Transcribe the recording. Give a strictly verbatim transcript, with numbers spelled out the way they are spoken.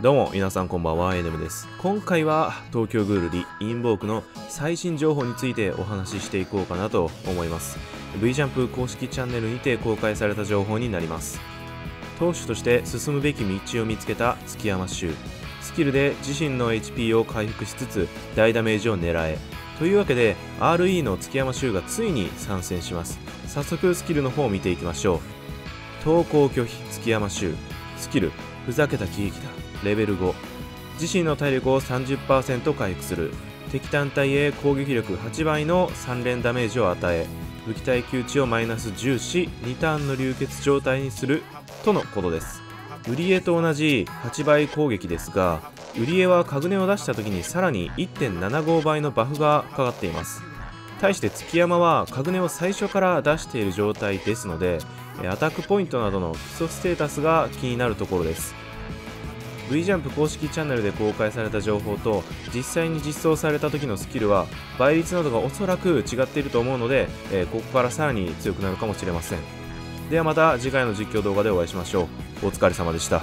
どうも皆さんこんばんは、エヌエム です。今回は東京グールリインボークの最新情報についてお話ししていこうかなと思います。 V ジャンプ公式チャンネルにて公開された情報になります。投手として進むべき道を見つけた月山周、スキルで自身の エイチピー を回復しつつ大ダメージを狙えというわけで アールイー の月山周がついに参戦します。早速スキルの方を見ていきましょう。投降拒否月山周、スキルふざけた喜劇だ、レベルご、自身の体力を さんじゅっパーセント 回復する、敵単体へ攻撃力はちばいのさん連ダメージを与え、武器耐久値をマイナスじゅうしにターンの流血状態にするとのことです。ウリエと同じはちばい攻撃ですが、ウリエはカグネを出した時にさらに いってんななごばいのバフがかかっています。対して月山はカグネを最初から出している状態ですので、アタックポイントなどの基礎ステータスが気になるところです。V ジャンプ公式チャンネルで公開された情報と実際に実装された時のスキルは倍率などがおそらく違っていると思うので、えー、ここからさらに強くなるかもしれません。ではまた次回の実況動画でお会いしましょう。お疲れ様でした。